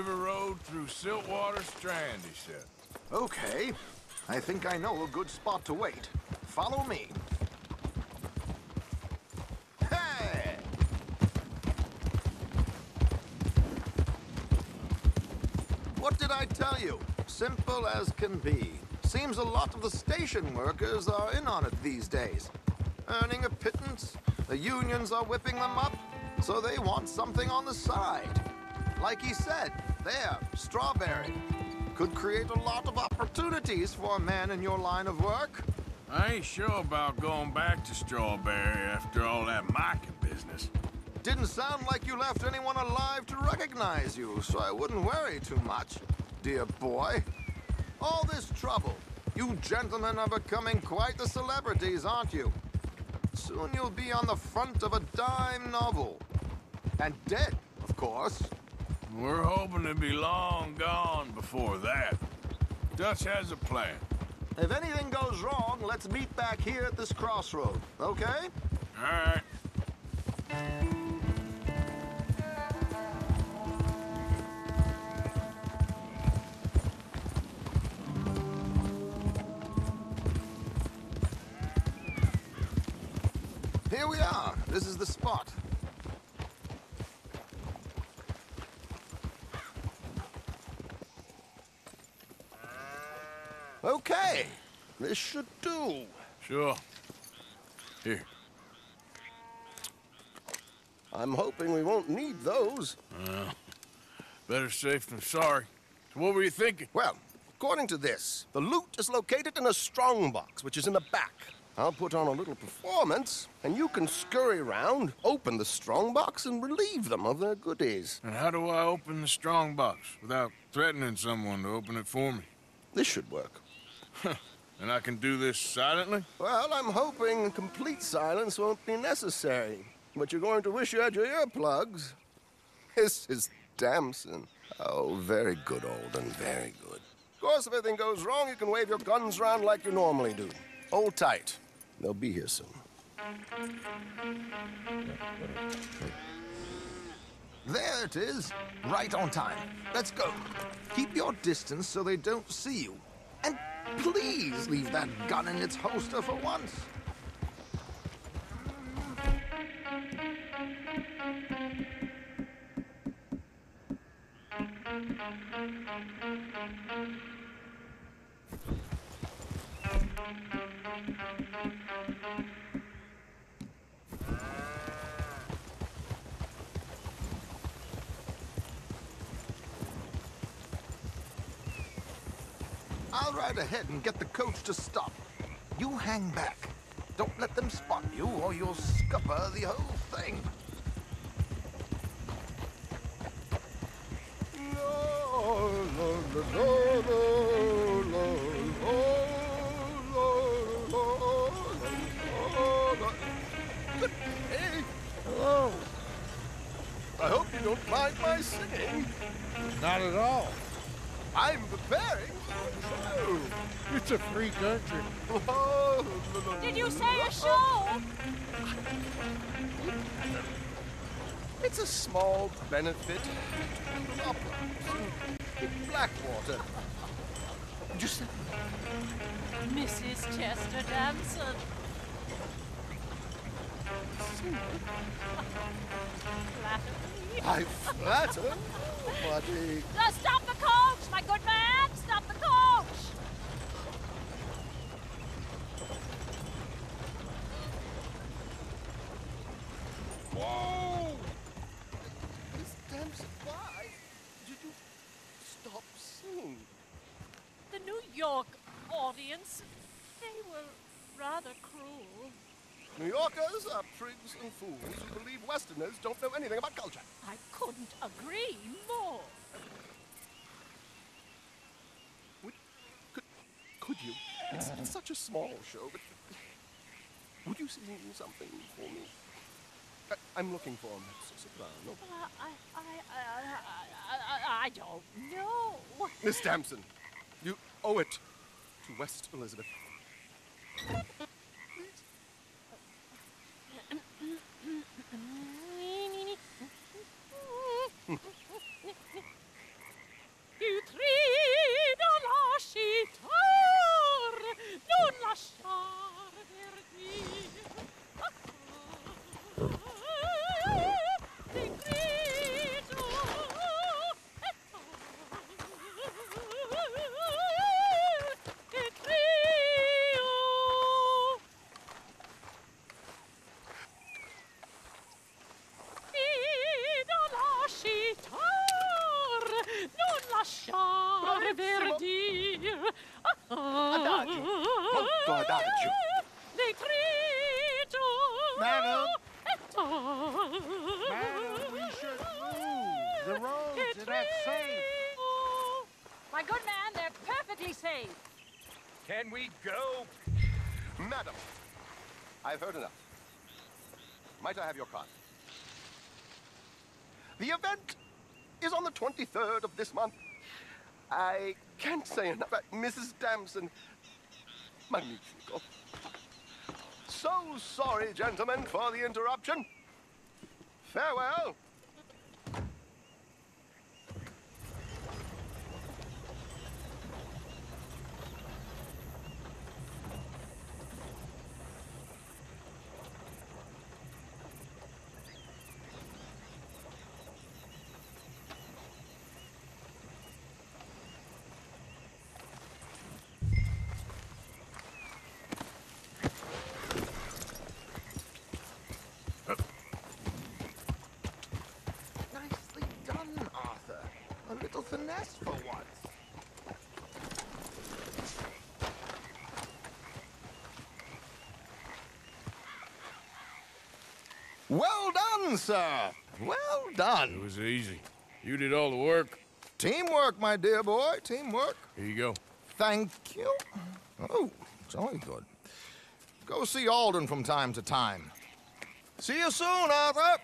River road through Siltwater Strand, he said. Okay. I think I know a good spot to wait. Follow me. Hey! What did I tell you? Simple as can be. Seems a lot of the station workers are in on it these days. Earning a pittance, the unions are whipping them up, so they want something on the side. Like he said, there, Strawberry. Could create a lot of opportunities for a man in your line of work. I ain't sure about going back to Strawberry after all that mocking business. Didn't sound like you left anyone alive to recognize you, so I wouldn't worry too much, dear boy. All this trouble, you gentlemen are becoming quite the celebrities, aren't you? Soon you'll be on the front of a dime novel. And dead, of course. We're hoping to be long gone before that. Dutch has a plan. If anything goes wrong, let's meet back here at this crossroad, okay? All right. Here we are. This is the spot. Okay, this should do. Sure. Here. I'm hoping we won't need those. Better safe than sorry. So what were you thinking? Well, according to this, the loot is located in a strongbox, which is in the back. I'll put on a little performance, and you can scurry around, open the strongbox, and relieve them of their goodies. And how do I open the strongbox without threatening someone to open it for me? This should work. And I can do this silently? Well, I'm hoping complete silence won't be necessary. But you're going to wish you had your earplugs. This is Damson. Oh, very good, Alden, very good. Of course, if anything goes wrong, you can wave your guns around like you normally do. Hold tight. They'll be here soon. There it is. Right on time. Let's go. Keep your distance so they don't see you. And please leave that gun in its holster for once. I'll ride ahead and get the coach to stop. You hang back. Don't let them spot you or you'll scupper the whole thing. Hello. I hope you don't mind my singing. Not at all. I'm preparing. Oh, it's a free country. Did you say a show? It's a small benefit. In Blackwater. Just Mrs. Chester Damson. Flatter me. I flatter nobody. Now stop the coach, my good man. Stop the coach. Whoa! Miss Damson, why did you stop singing? The New York audience, they were rather cruel. New Yorkers are prigs and fools who believe Westerners don't know anything about culture. I couldn't agree more. Could you? It's such a small show, but would you sing something for me? I'm looking for a mezzo-soprano. I don't know. Miss Damson, you owe it to West Elizabeth. Adagio. Madam. Madam, we should move. The roads are not safe. My good man, they're perfectly safe. Can we go? Madam, I've heard enough. Might I have your card? The event is on the 23rd of this month. I can't say enough about Mrs. Damson. Magnifico. So sorry, gentlemen, for the interruption. Farewell. Finesse for once. Well done, sir. Well done. It was easy. You did all the work. Teamwork, my dear boy. Teamwork. Here you go. Thank you. Oh, it's only good. Go see Alden from time to time. See you soon, Arthur.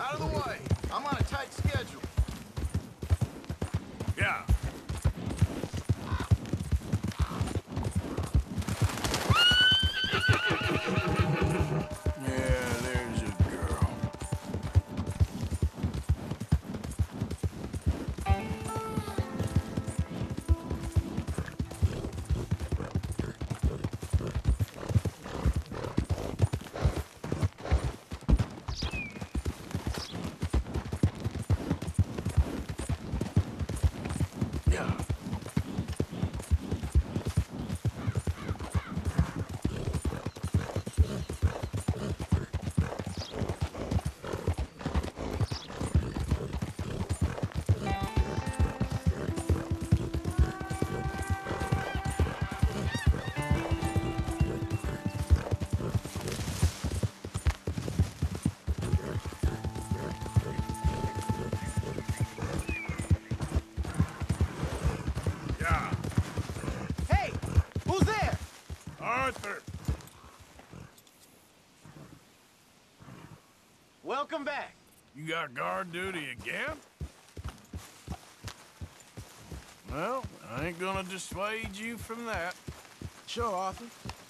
Out of the way. I'm on a tight schedule. Yeah. Welcome back. You got guard duty again? Well, I ain't gonna dissuade you from that. Sure, Arthur.